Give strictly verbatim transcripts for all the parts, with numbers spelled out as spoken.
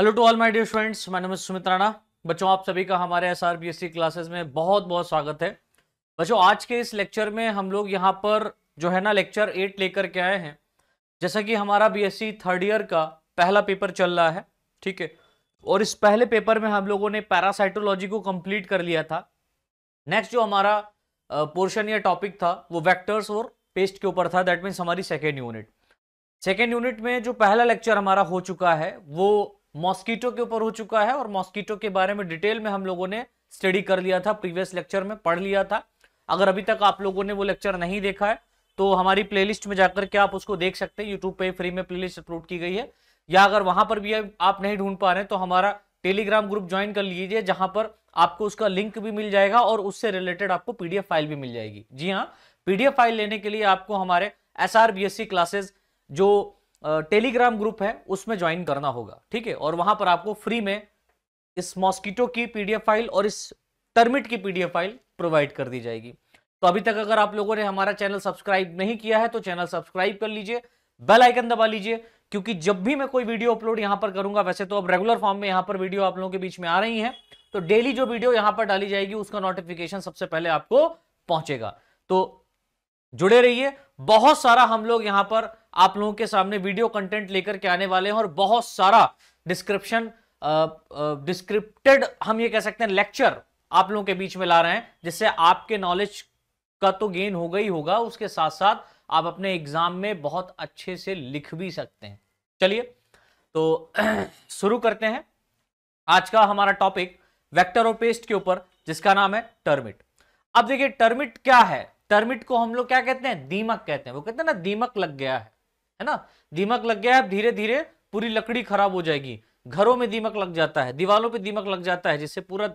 Hello to all my dear friends, मैं नाम सुमित राणा। बच्चों, आप सभी का हमारे एसआरबीएससी क्लासेस में बहुत बहुत स्वागत है। बच्चों, आज के इस लेक्चर में हम लोग यहाँ पर जो है ना लेक्चर एट लेकर के आए हैं। जैसा कि हमारा बीएससी थर्ड ईयर का पहला पेपर चल रहा है, ठीक है, और इस पहले पेपर में हम लोगों ने पैरासाइटोलॉजी को कम्प्लीट कर लिया था। नेक्स्ट जो हमारा पोर्शन या टॉपिक था वो वैक्टर्स और पेस्ट के ऊपर था। दैट मीन्स हमारी सेकेंड यूनिट सेकेंड यूनिट में जो पहला लेक्चर हमारा हो चुका है वो मॉस्किटो के ऊपर हो चुका है, और मॉस्किटो के बारे में डिटेल में हम लोगों ने स्टडी कर लिया था, प्रीवियस लेक्चर में पढ़ लिया था। अगर अभी तक आप लोगों ने वो लेक्चर नहीं देखा है तो हमारी प्लेलिस्ट में जाकर के आप उसको देख सकते हैं। यूट्यूब पे फ्री में प्लेलिस्ट अपलोड की गई है, या अगर वहां पर भी आप नहीं ढूंढ पा रहे तो हमारा टेलीग्राम ग्रुप ज्वाइन कर लीजिए, जहां पर आपको उसका लिंक भी मिल जाएगा और उससे रिलेटेड आपको पीडीएफ फाइल भी मिल जाएगी। जी हाँ, पीडीएफ फाइल लेने के लिए आपको हमारे एसआरबीएससी क्लासेस जो टेलीग्राम ग्रुप है उसमें ज्वाइन करना होगा, ठीक है। और वहां पर आपको फ्री में इस मॉस्किटो की पीडीएफ फाइल और इस टर्मिट की पीडीएफ फाइल प्रोवाइड कर दी जाएगी। तो अभी तक अगर आप लोगों ने हमारा चैनल सब्सक्राइब नहीं किया है तो चैनल सब्सक्राइब कर लीजिए, बेल आइकन दबा लीजिए, क्योंकि जब भी मैं कोई वीडियो अपलोड यहाँ पर करूंगा, वैसे तो अब रेगुलर फॉर्म में यहाँ पर वीडियो आप लोगों के बीच में आ रही है, तो डेली जो वीडियो यहाँ पर डाली जाएगी उसका नोटिफिकेशन सबसे पहले आपको पहुंचेगा। तो जुड़े रहिए, बहुत सारा हम लोग यहाँ पर आप लोगों के सामने वीडियो कंटेंट लेकर के आने वाले हैं, और बहुत सारा डिस्क्रिप्शन डिस्क्रिप्टेड हम ये कह सकते हैं लेक्चर आप लोगों के बीच में ला रहे हैं, जिससे आपके नॉलेज का तो गेन होगा ही होगा, उसके साथ साथ आप अपने एग्जाम में बहुत अच्छे से लिख भी सकते हैं। चलिए तो शुरू करते हैं। आज का हमारा टॉपिक वेक्टर और पेस्ट के ऊपर, जिसका नाम है टर्मिट। अब देखिए टर्मिट क्या है। टर्मिट को हम लोग क्या कहते हैं? दीमक कहते हैं। वो कहते हैं ना दीमक लग गया है, है ना, दीमक लग गया है, धीरे धीरे पूरी लकड़ी खराब हो जाएगी। घरों में दीमक लग जाता है, दीवालों पे दीमक लग जाता है, जिससे पूरा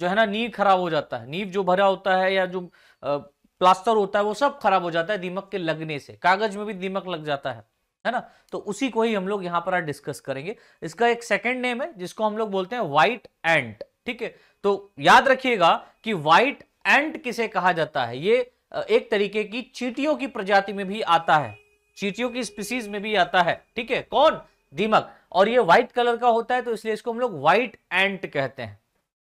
जो है ना नींव खराब हो जाता है। नींव जो भरा होता है या जो प्लास्टर होता है वो सब खराब हो जाता है दीमक के लगने से। कागज में भी दीमक लग जाता है, है ना। तो उसी को ही हम लोग यहाँ पर आज डिस्कस करेंगे। इसका एक सेकेंड नेम है जिसको हम लोग बोलते हैं व्हाइट एंट, ठीक है। तो याद रखिएगा कि व्हाइट एंट किसे कहा जाता है। ये एक तरीके की चींटियों की प्रजाति में भी आता है, चींटियों की स्पीसीज में भी आता है, ठीक है। कौन? दीमक। और ये व्हाइट कलर का होता है तो इसलिए इसको हम लोग व्हाइट एंट कहते हैं,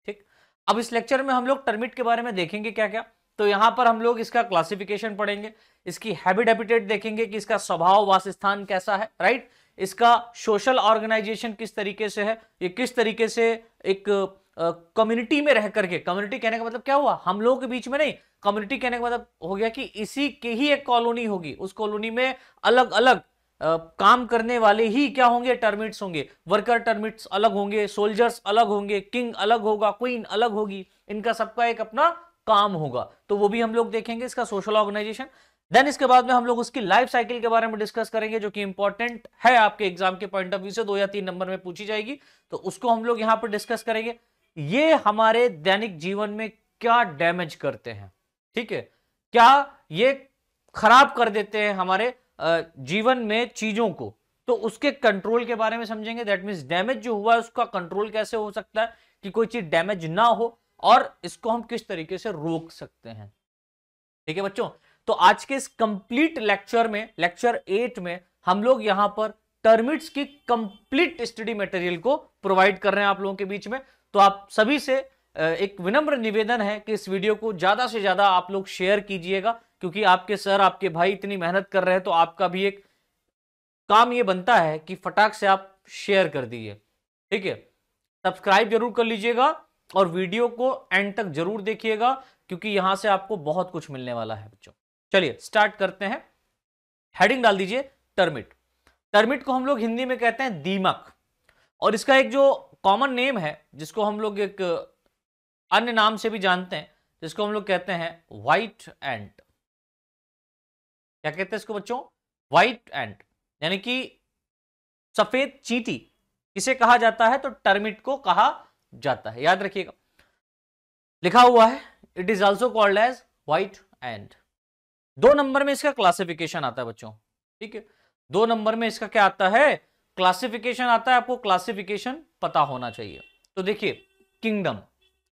ठीक। अब इस लेक्चर में हम लोग टर्मिट के बारे में देखेंगे क्या क्या। तो यहाँ पर हम लोग इसका क्लासिफिकेशन पढ़ेंगे, इसकी हैबिट हैबिटेट देखेंगे कि इसका स्वभाव वासस्थान कैसा है, राइट। इसका सोशल ऑर्गेनाइजेशन किस तरीके से है, ये किस तरीके से एक कम्युनिटी uh, में रह करके, कम्युनिटी कहने का मतलब क्या हुआ, हम लोगों के बीच में नहीं, कम्युनिटी कहने का मतलब हो गया कि इसी के ही एक कॉलोनी होगी, उस कॉलोनी में अलग अलग uh, काम करने वाले ही क्या होंगे, टर्मिट्स होंगे। वर्कर टर्मिट्स अलग होंगे, सोल्जर्स अलग होंगे, किंग अलग होगा, क्वीन अलग होगी, इनका सबका एक अपना काम होगा। तो वो भी हम लोग देखेंगे, इसका सोशल ऑर्गेनाइजेशन। देन इसके बाद में हम लोग उसकी लाइफ साइकिल के बारे में डिस्कस करेंगे, जो कि इंपॉर्टेंट है आपके एग्जाम के पॉइंट ऑफ व्यू से, दो या तीन नंबर में पूछी जाएगी, तो उसको हम लोग यहाँ पर डिस्कस करेंगे। ये हमारे दैनिक जीवन में क्या डैमेज करते हैं, ठीक है, क्या ये खराब कर देते हैं हमारे जीवन में चीजों को, तो उसके कंट्रोल के बारे में समझेंगे। दैट मीन्स डैमेज जो हुआ है उसका कंट्रोल कैसे हो सकता है कि कोई चीज डैमेज ना हो, और इसको हम किस तरीके से रोक सकते हैं, ठीक है बच्चों। तो आज के इस कंप्लीट लेक्चर में, लेक्चर एट में, हम लोग यहां पर टर्मिट्स की कंप्लीट स्टडी मटेरियल को प्रोवाइड कर रहे हैं आप लोगों के बीच में। तो आप सभी से एक विनम्र निवेदन है कि इस वीडियो को ज्यादा से ज्यादा आप लोग शेयर कीजिएगा, क्योंकि आपके सर, आपके भाई इतनी मेहनत कर रहे हैं, तो आपका भी एक काम ये बनता है कि फटाक से आप शेयर कर दीजिए, ठीक है। सब्सक्राइब जरूर कर लीजिएगा और वीडियो को एंड तक जरूर देखिएगा, क्योंकि यहां से आपको बहुत कुछ मिलने वाला है बच्चों। चलिए स्टार्ट करते हैं। हेडिंग डाल दीजिए टर्मिट। टर्मिट को हम लोग हिंदी में कहते हैं दीमक, और इसका एक जो कॉमन नेम है जिसको हम लोग एक अन्य नाम से भी जानते हैं, जिसको हम लोग कहते हैं व्हाइट एंट। क्या कहते हैं इसको बच्चों? व्हाइट एंट, यानी कि सफेद चींटी किसे कहा जाता है, तो टर्मिट को कहा जाता है। याद रखिएगा, लिखा हुआ है it is also called as white ant. दो नंबर में इसका क्लासिफिकेशन आता है बच्चों, ठीक है। दो नंबर में इसका क्या आता है, क्लासिफिकेशन आता है। आपको क्लासिफिकेशन पता होना चाहिए। तो देखिए किंगडम,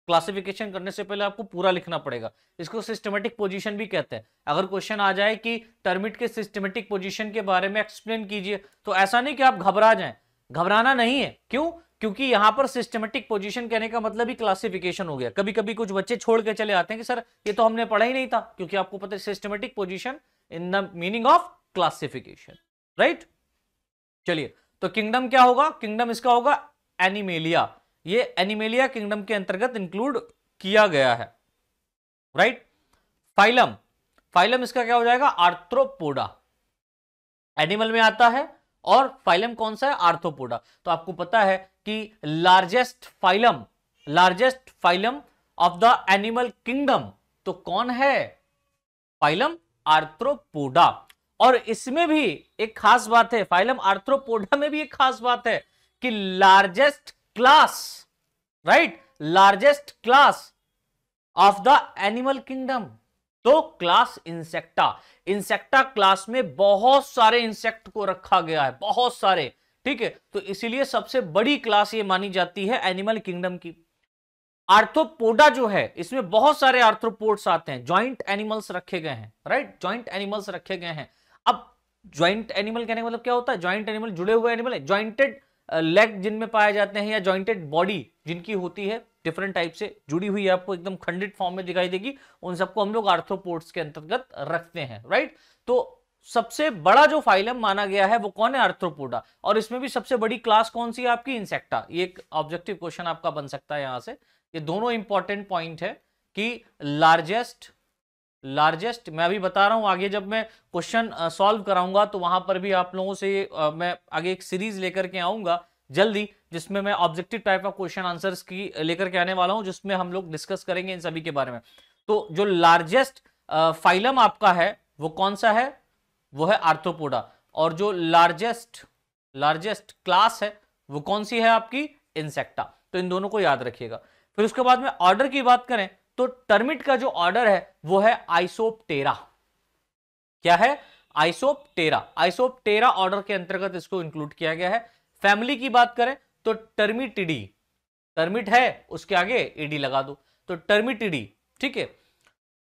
क्लासिफिकेशन करने से पहले आपको पूरा लिखना पड़ेगा। इसको सिस्टमेटिक पोजीशन भी कहते हैं। अगर क्वेश्चन आ जाए कि टर्मिट के सिस्टमेटिक पोजीशन के बारे में एक्सप्लेन कीजिए, तो ऐसा नहीं कि आप घबरा जाएं, घबराना नहीं है। क्यों? क्योंकि यहाँ पर सिस्टमेटिक पोजीशन कहने का मतलब ही क्लासिफिकेशन हो गया। कभी कभी कुछ बच्चे छोड़ के चले आते हैं कि सर ये तो हमने पढ़ा ही नहीं था, क्योंकि आपको पता है systematic position in the meaning of classification, right. चलिए, तो किंगडम क्या होगा? किंगडम इसका होगा एनिमेलिया। ये एनिमेलिया किंगडम के अंतर्गत इंक्लूड किया गया है, राइट। फाइलम, फाइलम इसका क्या हो जाएगा? आर्थ्रोपोडा, एनिमल में आता है। और फाइलम कौन सा है? आर्थ्रोपोडा। तो आपको पता है कि largest phylum, largest phylum of the animal kingdom तो कौन है? Phylum arthropoda. और इसमें भी एक खास बात है, फाइलम आर्थ्रोपोडा में भी एक खास बात है कि largest class, right, largest class of the animal kingdom तो क्लास इंसेक्टा। इंसेक्टा क्लास में बहुत सारे इंसेक्ट को रखा गया है, बहुत सारे, ठीक है। तो इसीलिए सबसे बड़ी क्लास ये मानी जाती है एनिमल किंगडम की। आर्थ्रोपोडा जो है इसमें बहुत सारे आर्थ्रोपोड्स आते हैं, ज्वाइंट एनिमल्स रखे गए हैं, राइट, ज्वाइंट एनिमल्स रखे गए हैं। अब ज्वाइंट एनिमल कहने का मतलब क्या होता है? ज्वाइंट एनिमल जुड़े हुए एनिमल है, ज्वाइंटेड लेग जिनमें पाए जाते हैं या ज्वाइंटेड बॉडी जिनकी होती है, डिफरेंट टाइप से जुड़ी हुई है, आपको एकदम खंडित फॉर्म में दिखाई देगी, उन सबको हम लोग आर्थ्रोपोड्स के अंतर्गत रखते हैं, राइट। तो सबसे बड़ा जो फाइलम माना गया है वो कौन है? आर्थ्रोपोडा। और इसमें भी सबसे बड़ी क्लास कौन सी है आपकी? इंसेक्टा। ये एक ऑब्जेक्टिव क्वेश्चन आपका बन सकता है यहां से। ये दोनों इंपॉर्टेंट पॉइंट है कि लार्जेस्ट, लार्जेस्ट मैं अभी बता रहा हूं, आगे जब मैं क्वेश्चन सॉल्व कराऊंगा तो वहां पर भी आप लोगों से आ, मैं आगे एक सीरीज लेकर के आऊंगा जल्दी, जिसमें मैं objective type of question answers की लेकर के आने वाला हूं, जिसमें हम लोग डिस्कस करेंगे इन सभी के बारे में। तो जो लार्जेस्ट फाइलम आपका है वो कौन सा है? वो है आर्थ्रोपोडा। और जो लार्जेस्ट, लार्जेस्ट क्लास है वो कौन सी है आपकी? इंसेक्टा। तो इन दोनों को याद रखिएगा। फिर उसके बाद में ऑर्डर की बात करें तो टर्मिट का जो ऑर्डर है वो है आइसोप्टेरा। क्या है? आइसोप्टेरा। आइसोप्टेरा ऑर्डर के अंतर्गत इसको इंक्लूड किया गया है। फैमिली की बात करें तो टर्मिटिडी, टर्मिट है उसके आगे एडी लगा दो तो टर्मिटिडी, ठीक है।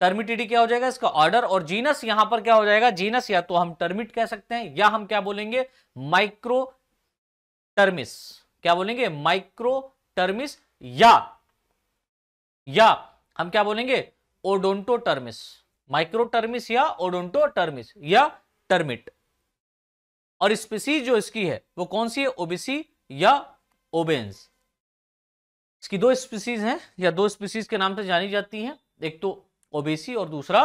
टर्मिटिडी क्या हो जाएगा इसका ऑर्डर? और जीनस यहां पर क्या हो जाएगा? जीनस या तो हम टर्मिट कह सकते हैं या हम क्या बोलेंगे? माइक्रोटर्मिस। क्या बोलेंगे? माइक्रोटर्मिस। या या हम क्या बोलेंगे? ओडोंटोटर्मिस। माइक्रोटर्मिस या ओडोंटोटर्मिस या टर्मिट। और स्पीसीज जो इसकी है वो कौन सी है? ओबेसी या ओबेन्स। इसकी दो स्पीसीज हैं या दो स्पीसीज के नाम से जानी जाती हैं, एक तो ओबेसी और दूसरा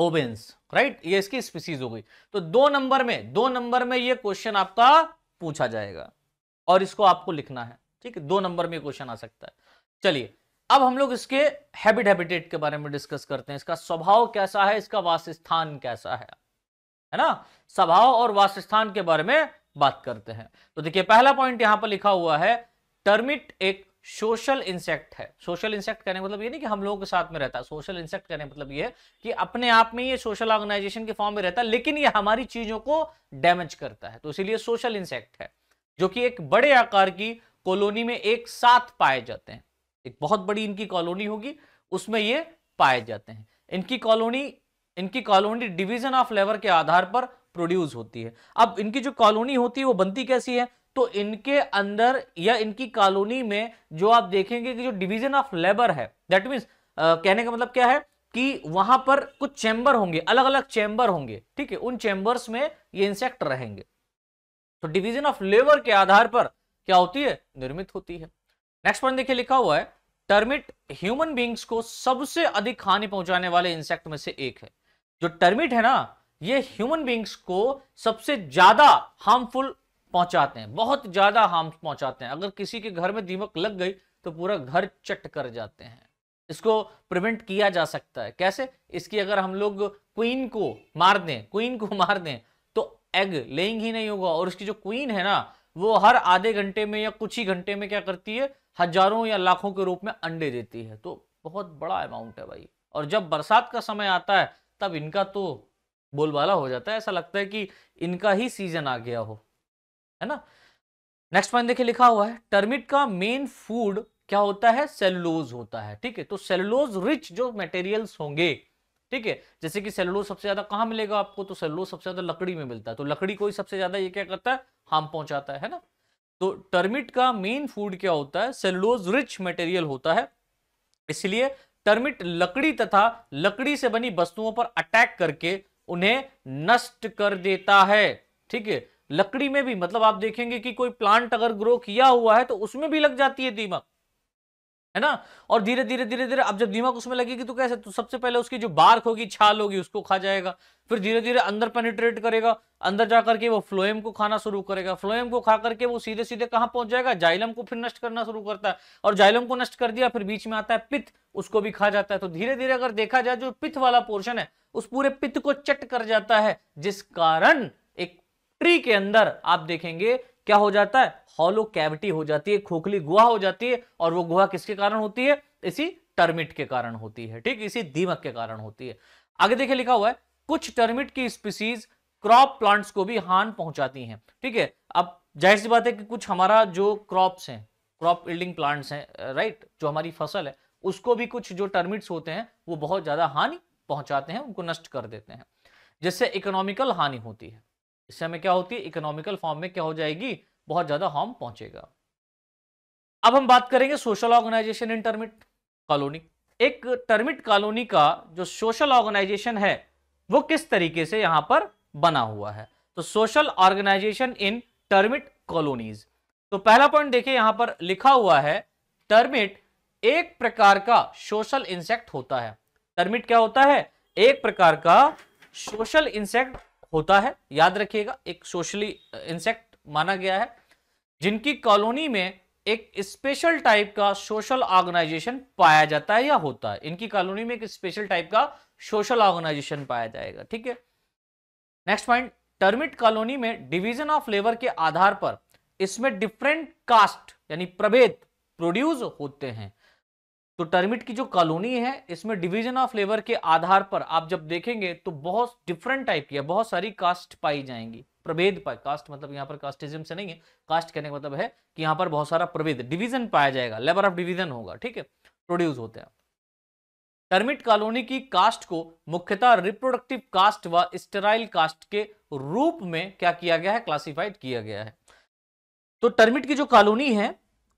ओबेन्स, राइट। ये इसकी स्पीसीज हो गई। तो दो नंबर में, दो नंबर में ये क्वेश्चन आपका पूछा जाएगा और इसको आपको लिखना है, ठीक है। दो नंबर में क्वेश्चन आ सकता है। चलिए, अब हम लोग इसके हैबिट, हैबिटेट के बारे में डिस्कस करते हैं। इसका स्वभाव कैसा है, इसका वासस्थान कैसा है, है ना। स्वभाव और वासस्थान के बारे में बात करते हैं। तो देखिए, पहला पॉइंट यहां पर लिखा हुआ है, टर्मिट एक सोशल इंसेक्ट है। सोशल इंसेक्ट कहने का मतलब ये नहीं कि हम लोगों के साथ में रहता है। सोशल इंसेक्ट कहने का मतलब ये है कि अपने आप में ये सोशल ऑर्गेनाइजेशन के फॉर्म में रहता है, लेकिन ये हमारी चीजों को डैमेज करता है, तो इसीलिए सोशल इंसेक्ट है, जो कि एक बड़े आकार की कॉलोनी में एक साथ पाए जाते हैं। एक बहुत बड़ी इनकी कॉलोनी होगी, उसमें ये पाए जाते हैं। इनकी कॉलोनी, इनकी कॉलोनी डिवीजन ऑफ लेबर के आधार पर प्रोड्यूस होती है। अब इनकी जो कॉलोनी होती है वो बनती कैसी है? तो इनके अंदर या इनकी कॉलोनी में जो आप देखेंगे कि जो डिवीजन ऑफ लेबर है, दैट मीन्स कहने का मतलब क्या है कि वहां पर कुछ चैम्बर होंगे, अलग अलग चैम्बर होंगे, ठीक है। उन चैम्बर्स में ये इंसेक्ट रहेंगे। तो डिवीजन ऑफ लेबर के आधार पर क्या होती है? निर्मित होती है। नेक्स्ट पॉइंट देखिए, लिखा हुआ है, टर्मिट ह्यूमन बीइंग्स को सबसे अधिक हानि पहुंचाने वाले इंसेक्ट में से एक है। जो टर्मिट है ना, ये ह्यूमन बीइंग्स को सबसे ज्यादा हार्मफुल पहुंचाते हैं, बहुत ज्यादा हार्म पहुंचाते हैं। अगर किसी के घर में दीमक लग गई तो पूरा घर चट कर जाते हैं। इसको प्रिवेंट किया जा सकता है। कैसे? इसकी अगर हम लोग क्वीन को मार दें, क्वीन को मार दें तो एग लेइंग ही नहीं होगा। और उसकी जो क्वीन है ना, वो हर आधे घंटे में या कुछ ही घंटे में क्या करती है? हजारों या लाखों के रूप में अंडे देती है। तो बहुत बड़ा अमाउंट है भाई। और जब बरसात का समय आता है तब इनका तो बोलबाला हो जाता है, ऐसा लगता है कि इनका ही सीजन आ गया हो, है ना। नेक्स्ट पॉइंट देखिए, लिखा हुआ है, टर्मिट का मेन फूड क्या होता है? सेलुलोज होता है, ठीक है। तो सेलुलोज रिच जो मटेरियल्स होंगे, ठीक है, जैसे कि सेलुलोज सबसे ज्यादा कहाँ मिलेगा आपको? तो सेलुलोज सबसे ज्यादा लकड़ी में मिलता है। तो लकड़ी को ही सबसे ज्यादा ये क्या करता है? हार्म पहुंचाता है, है ना। तो टर्मिट का मेन फूड क्या होता है? सेलुलोज रिच मटेरियल होता है, इसलिए टर्मिट लकड़ी तथा लकड़ी से बनी वस्तुओं पर अटैक करके उन्हें नष्ट कर देता है। ठीक है, लकड़ी में भी मतलब आप देखेंगे कि कोई प्लांट अगर ग्रो किया हुआ है तो उसमें भी लग जाती है दीमक, है ना। और धीरे धीरे धीरे धीरे अब जब दीमक उसमें लगेगी तो कैसे, तो सबसे पहले उसकी जो बार्क होगी, छाल होगी, उसको खा जाएगा, फिर धीरे धीरे अंदर पेनिट्रेट करेगा, अंदर जा करके वो फ्लोएम को खाना शुरू करेगा, फ्लोएम को खा करके वो सीधे सीधे कहाँ पहुंच जाएगा, जाइलम को फिर नष्ट करना शुरू करता है, और जाइलम को नष्ट कर दिया फिर बीच में आता है पित्त, उसको भी खा जाता है। तो धीरे धीरे अगर देखा जाए जो पित्त वाला पोर्शन है उस पूरे पित्त को चट कर जाता है, जिस कारण एक ट्री के अंदर आप देखेंगे क्या हो जाता है, हॉलो कैविटी हो जाती है, खोखली गुहा हो जाती है। और वो गुहा किसके कारण होती है? इसी टर्मिट के कारण होती है, ठीक, इसी दीमक के कारण होती है। आगे देखिए लिखा हुआ है, कुछ टर्मिट की स्पीसीज क्रॉप प्लांट्स को भी हान पहुंचाती हैं। ठीक है, अब जाहिर सी बात है कि कुछ हमारा जो क्रॉप्स हैं, क्रॉप यील्डिंग प्लांट्स हैं, राइट, जो हमारी फसल है उसको भी कुछ जो टर्मिट्स होते हैं वो बहुत ज्यादा हानि पहुंचाते हैं, उनको नष्ट कर देते हैं, जिससे इकोनॉमिकल हानि होती है। इससे हमें क्या होती है, इकोनॉमिकल फॉर्म में क्या हो जाएगी, बहुत ज्यादा हार्म पहुंचेगा। अब हम बात करेंगे social organisation in termite colony. एक टर्मिट कॉलोनी का जो सोशल ऑर्गेनाइजेशन है वो किस तरीके से यहां पर बना हुआ है, तो social organisation in termite colonies. तो पहला पॉइंट देखिए यहां पर लिखा हुआ है, टर्मिट एक प्रकार का सोशल इंसेक्ट होता है। टर्मिट क्या होता है? एक प्रकार का सोशल इंसेक्ट होता है, याद रखिएगा, एक सोशली इंसेक्ट माना गया है, जिनकी कॉलोनी में एक स्पेशल टाइप का सोशल ऑर्गेनाइजेशन पाया जाता है या होता है। इनकी कॉलोनी में एक स्पेशल टाइप का सोशल ऑर्गेनाइजेशन पाया जाएगा। ठीक है, नेक्स्ट पॉइंट, टर्मिट कॉलोनी में डिवीजन ऑफ लेबर के आधार पर इसमें डिफरेंट कास्ट यानी प्रभेद प्रोड्यूस होते हैं। तो टर्मिट की जो कॉलोनी है इसमें डिवीजन ऑफ लेबर के आधार पर आप जब देखेंगे तो बहुत डिफरेंट टाइप की है, बहुत सारी कास्ट पाई जाएंगी, प्रभेद पाए, कास्ट मतलब यहाँ पर कास्टिज्म से नहीं है, कास्ट कहने का मतलब है कि यहाँ पर बहुत सारा प्रभेद, डिवीजन पाया जाएगा, लेबर ऑफ डिवीजन होगा। ठीक है, प्रोड्यूस होते हैं। टर्मिट कॉलोनी की कास्ट को मुख्यतः रिप्रोडक्टिव कास्ट व स्टेराइल कास्ट के रूप में क्या किया गया है, क्लासिफाइड किया गया है। तो टर्मिट की जो कॉलोनी है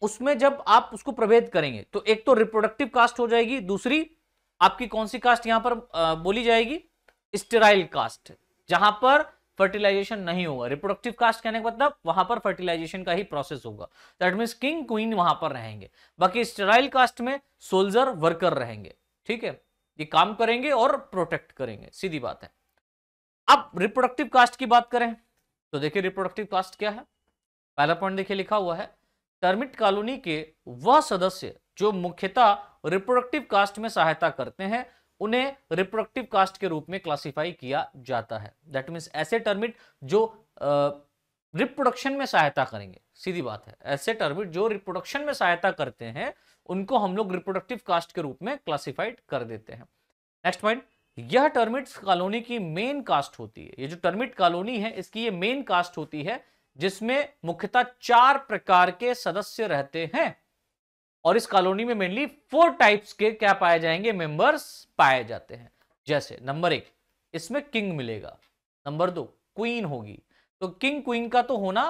उसमें जब आप उसको प्रभेद करेंगे तो एक तो रिप्रोडक्टिव कास्ट हो जाएगी, दूसरी आपकी कौन सी कास्ट यहां पर आ, बोली जाएगी, स्टेराइल कास्ट, जहां पर फर्टिलाइजेशन नहीं होगा। रिप्रोडक्टिव कास्ट कहने का मतलब वहां पर फर्टिलाइजेशन का ही प्रोसेस होगा, दैट मींस किंग क्वीन वहां पर रहेंगे। बाकी स्टेराइल कास्ट में सोल्जर वर्कर रहेंगे, ठीक है, ये काम करेंगे और प्रोटेक्ट करेंगे, सीधी बात है। अब रिप्रोडक्टिव कास्ट की बात करें तो देखिए रिप्रोडक्टिव कास्ट क्या है। पहला पॉइंट देखिए लिखा हुआ है, टर्मिट कॉलोनी के वह सदस्य जो मुख्यतः रिप्रोडक्टिव कास्ट में सहायता करते हैं उन्हें रिप्रोडक्टिव कास्ट के रूप में क्लासिफाई किया जाता है। दैट मींस ऐसे टर्मिट जो रिप्रोडक्शन में सहायता करेंगे, सीधी बात है, ऐसे टर्मिट जो रिप्रोडक्शन में सहायता करते हैं उनको हम लोग रिप्रोडक्टिव कास्ट के रूप में क्लासिफाइड कर देते हैं। नेक्स्ट पॉइंट, यह टर्मिट कॉलोनी की मेन कास्ट होती है। ये जो टर्मिट कॉलोनी है इसकी ये मेन कास्ट होती है, जिसमें मुख्यतः चार प्रकार के सदस्य रहते हैं, और इस कॉलोनी में मेनली फोर टाइप्स के क्या पाए जाएंगे, मेंबर्स पाए जाते हैं। जैसे नंबर एक, इसमें किंग मिलेगा, नंबर दो क्वीन होगी, तो किंग क्वीन का तो होना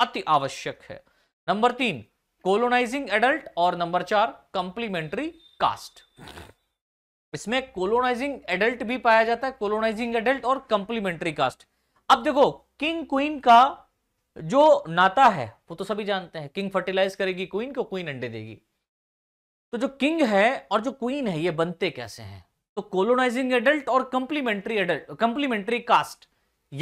अति आवश्यक है। नंबर तीन, कोलोनाइजिंग एडल्ट, और नंबर चार, कॉम्प्लीमेंट्री कास्ट। इसमें कोलोनाइजिंग एडल्ट भी पाया जाता है, कोलोनाइजिंग एडल्ट और कॉम्प्लीमेंट्री कास्ट। अब देखो किंग क्वीन का जो नाता है वो तो सभी जानते हैं, किंग फर्टिलाइज करेगी क्वीन को, क्वीन अंडे देगी। तो जो किंग है और जो क्वीन है ये बनते कैसे हैं, तो कोलोनाइजिंग एडल्ट और कंप्लीमेंट्री एडल्ट, कंप्लीमेंट्री कास्ट,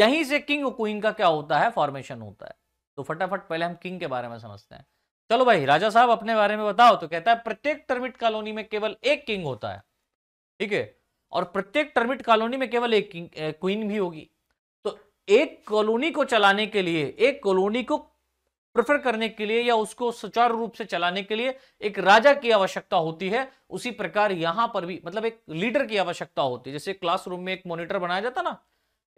यहीं से किंग और क्वीन का क्या होता है, फॉर्मेशन होता है। तो फटाफट पहले हम किंग के बारे में समझते हैं। चलो भाई राजा साहब अपने बारे में बताओ, तो कहता है प्रत्येक टर्मिट कॉलोनी में केवल एक किंग होता है, ठीक है, और प्रत्येक टर्मिट कॉलोनी में केवल एक किंग क्वीन भी होगी। एक कॉलोनी को चलाने के लिए, एक कॉलोनी को प्रेफर करने के लिए या उसको सुचारू रूप से चलाने के लिए एक राजा की आवश्यकता होती है। उसी प्रकार यहां पर भी मतलब एक लीडर की आवश्यकता होती है। जैसे क्लासरूम में एक मॉनिटर बनाया जाता ना,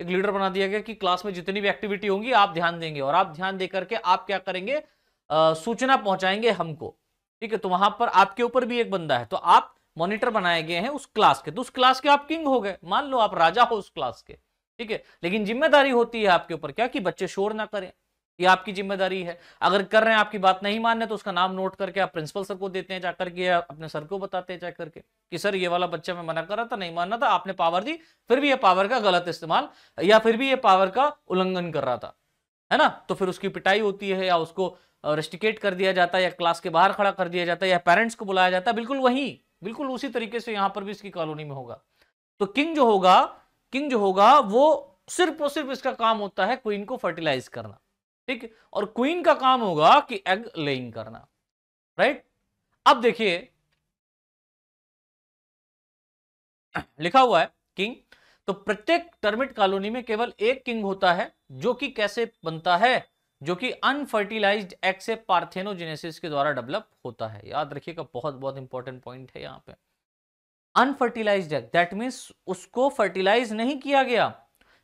एक लीडर बना दिया गया कि क्लास में जितनी भी एक्टिविटी होंगी आप ध्यान देंगे, और आप ध्यान देकर के आप क्या करेंगे, आ, सूचना पहुंचाएंगे हमको, ठीक है। तो वहां पर आपके ऊपर भी एक बंदा है, तो आप मॉनिटर बनाए गए हैं उस क्लास के, तो उस क्लास के आप किंग हो गए, मान लो आप राजा हो उस क्लास के, ठीक है। लेकिन जिम्मेदारी होती है आपके ऊपर क्या, कि बच्चे शोर ना करें, ये आपकी जिम्मेदारी है। अगर कर रहे हैं आपकी बात नहीं मान रहे तो उसका नाम नोट करके आप प्रिंसिपल सर को देते हैं जाकर के, अपने सर को बताते हैं जाकर के कि सर ये वाला बच्चा मैं मना कर रहा था, नहीं मानना था, आपने पावर दी, फिर भी ये पावर का गलत इस्तेमाल या फिर भी ये पावर का उल्लंघन कर रहा था, है ना। तो फिर उसकी पिटाई होती है या उसको रेस्टिकेट कर दिया जाता है या क्लास के बाहर खड़ा कर दिया जाता है या पेरेंट्स को बुलाया जाता है। बिल्कुल वही, बिल्कुल उसी तरीके से यहाँ पर भी इसकी कॉलोनी में होगा। तो किंग जो होगा, किंग जो होगा वो सिर्फ और सिर्फ इसका काम होता है क्वीन को फर्टिलाइज करना, ठीक, और क्वीन का काम होगा कि एग लेइंग करना, राइट। अब देखिए लिखा हुआ है किंग, तो प्रत्येक टर्मिट कॉलोनी में केवल एक किंग होता है जो कि कैसे बनता है, जो कि अनफर्टिलाइज्ड एग से पार्थेनोजेनेसिस के द्वारा डेवलप होता है। याद रखिएगा, बहुत बहुत इंपॉर्टेंट पॉइंट है यहाँ पे, अनफर्टिलाइज्ड एग, दैट मींस उसको फर्टिलाइज नहीं किया गया।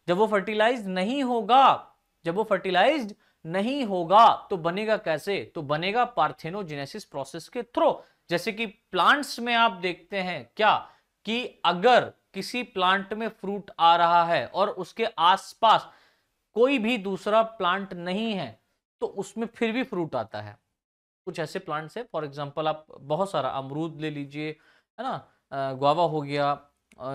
जब वो फर्टिलाइज नहीं होगा, जब वो फर्टिलाइज नहीं होगा तो बनेगा कैसे, तो बनेगा पार्थेनोजेनेसिस प्रोसेस के थ्रू। जैसे कि प्लांट्स में आप देखते हैं क्या कि अगर किसी प्लांट में फ्रूट आ रहा है और उसके आसपास कोई भी दूसरा प्लांट नहीं है तो उसमें फिर भी फ्रूट आता है। कुछ ऐसे प्लांट्स हैं, फॉर एग्जांपल आप बहुत सारा अमरूद ले लीजिए, है ना, गुआवा हो गया,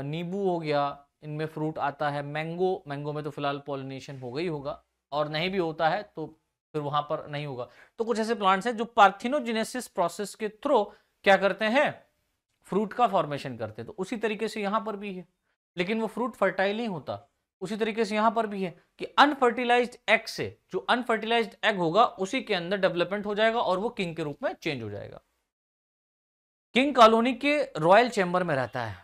नींबू हो गया, इनमें फ्रूट आता है। मैंगो, मैंगो में तो फिलहाल पॉलिनेशन हो गई होगा, और नहीं भी होता है तो फिर वहां पर नहीं होगा। तो कुछ ऐसे प्लांट्स हैं जो पार्थेनोजेनेसिस प्रोसेस के थ्रू क्या करते हैं, फ्रूट का फॉर्मेशन करते हैं। तो उसी तरीके से यहाँ पर भी है, लेकिन वो फ्रूट फर्टाइल नहीं होता। उसी तरीके से यहाँ पर भी है कि अनफर्टिलाइज्ड एग से जो अनफर्टिलाइज्ड एग होगा उसी के अंदर डेवलपमेंट हो जाएगा और वो किंग के रूप में चेंज हो जाएगा। किंग कॉलोनी के रॉयल चैम्बर में रहता है,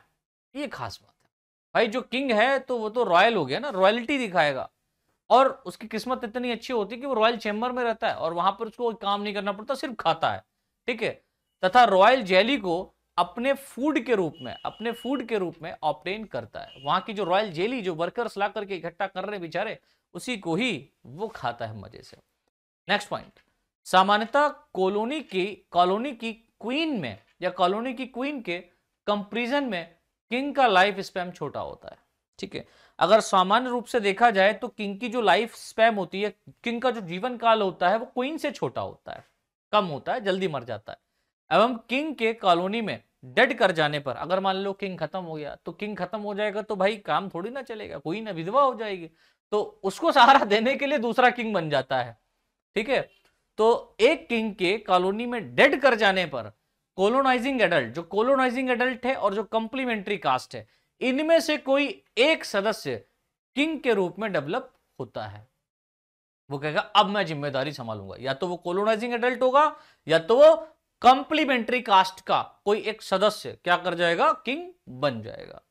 ये खास बात है भाई। जो किंग है तो वो तो रॉयल हो गया ना, रॉयल्टी दिखाएगा, और उसकी किस्मत इतनी अच्छी होती है कि वो रॉयल चैम्बर में रहता है और वहां पर उसको काम नहीं करना पड़ता, सिर्फ खाता है, ठीक है। तथा रॉयल जेली को अपने फूड के रूप में, अपने फूड के रूप में ऑब्टेन करता है। वहां की जो रॉयल जेली जो वर्कर्स ला करके इकट्ठा कर रहे बेचारे, उसी को ही वो खाता है मजे से। नेक्स्ट पॉइंट, सामान्यतः कॉलोनी की कॉलोनी की क्वीन में या कॉलोनी की क्वीन के कंपैरिजन में किंग का लाइफ स्पैन छोटा होता है, ठीक है। अगर सामान्य रूप से देखा जाए तो किंग की जो लाइफ स्पैन होती है, किंग का जो जीवन काल होता है वो क्वीन से छोटा होता है, कम होता है, जल्दी मर जाता है। एवं किंग के कॉलोनी में डेड कर जाने पर, अगर मान लो किंग खत्म हो गया, तो किंग खत्म हो जाएगा तो भाई काम थोड़ी ना चलेगा, कोई ना विधवा हो जाएगी, तो उसको सहारा देने के लिए दूसरा किंग बन जाता है, ठीक है। तो एक किंग के कॉलोनी में डेड कर जाने पर कॉलोनाइजिंग एडल्ट, जो कॉलोनाइजिंग एडल्ट है और जो कॉम्प्लीमेंट्री कास्ट है, इनमें से कोई एक सदस्य किंग के रूप में डेवलप होता है। वो कहेगा अब मैं जिम्मेदारी संभालूंगा, या तो वो कॉलोनाइजिंग एडल्ट होगा या तो वो कंप्लीमेंट्री कास्ट का कोई एक सदस्य क्या कर जाएगा, किंग बन जाएगा।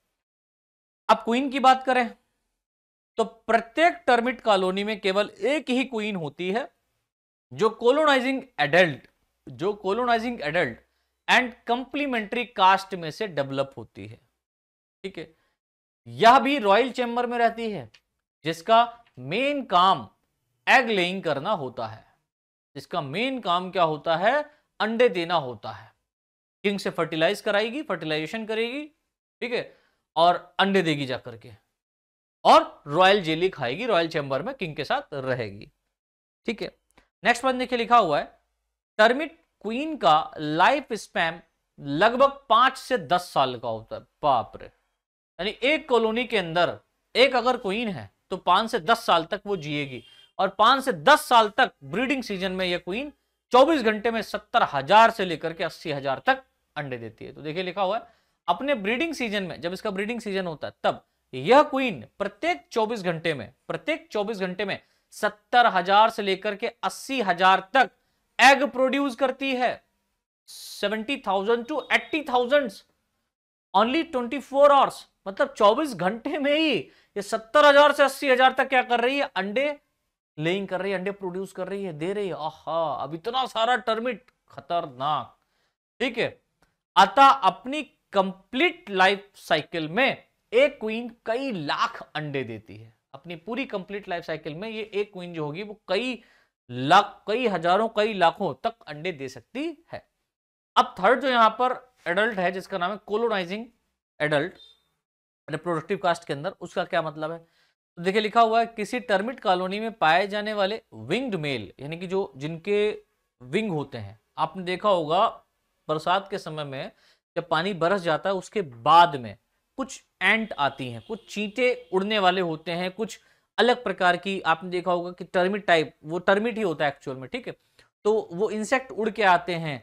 अब क्वीन की बात करें तो प्रत्येक टर्मिट कॉलोनी में केवल एक ही क्वीन होती है जो कॉलोनाइजिंग एडल्ट जो colonising adult and complementary caste में से डेवलप होती है, ठीक है। यह भी रॉयल चैम्बर में रहती है जिसका मेन काम एग लेइंग करना होता है, जिसका मेन काम क्या होता है, अंडे देना होता है। किंग से फर्टिलाइज कराएगी, फर्टिलाइजेशन करेगी, ठीक है, और अंडे देगी जा करके, और रॉयल जेली खाएगी, रॉयल चैम्बर में किंग के साथ रहेगी, ठीक है। नेक्स्ट पॉइंट देखिए लिखा हुआ है, टर्मिट क्वीन का लाइफ स्पैन लगभग पांच से दस साल का होता है। बाप रे, यानी एक कॉलोनी के अंदर एक अगर क्वीन है तो पांच से दस साल तक वो जिएगी, और पांच से दस साल तक ब्रीडिंग सीजन में यह क्वीन चौबीस घंटे में सत्तर हजार से लेकर के अस्सी हजार तक अंडे देती है। तो देखिए लिखा हुआ है, अपने ब्रीडिंग सीजन में, जब इसका ब्रीडिंग सीजन होता है तब यह क्वीन प्रत्येक चौबीस घंटे में प्रत्येक चौबीस घंटे में सत्तर हजार से लेकर के अस्सी हजार तक एग प्रोड्यूस करती है। Seventy thousand to eighty thousand only twenty four hours, मतलब चौबीस घंटे में ही ये सत्तर हजार से अस्सी हजार तक क्या कर रही है, अंडे लेइंग कर रही है, अंडे प्रोड्यूस कर रही है, दे रही है। आहा, अब इतना सारा टर्मिट, खतरनाक, ठीक है। अतः अपनी कंप्लीट लाइफ साइकिल में एक क्वीन कई लाख अंडे देती है। अपनी पूरी कंप्लीट लाइफ साइकिल में ये एक क्वीन जो होगी वो कई लाख, कई हजारों, कई लाखों तक अंडे दे सकती है। अब थर्ड जो यहाँ पर एडल्ट है जिसका नाम है कोलोनाइजिंग एडल्ट रिप्रोडक्टिव कास्ट के अंदर, उसका क्या मतलब है, देखिए लिखा हुआ है किसी टर्मिट कॉलोनी में पाए जाने वाले विंग्ड मेल, यानी कि जो जिनके विंग होते हैं। आपने देखा होगा बरसात के समय में जब पानी बरस जाता है उसके बाद में कुछ एंट आती हैं, कुछ चींटे उड़ने वाले होते हैं, कुछ अलग प्रकार की, आपने देखा होगा कि टर्मिट टाइप, वो टर्मिट ही होता है एक्चुअल में, ठीक है। तो वो इंसेक्ट उड़ के आते हैं,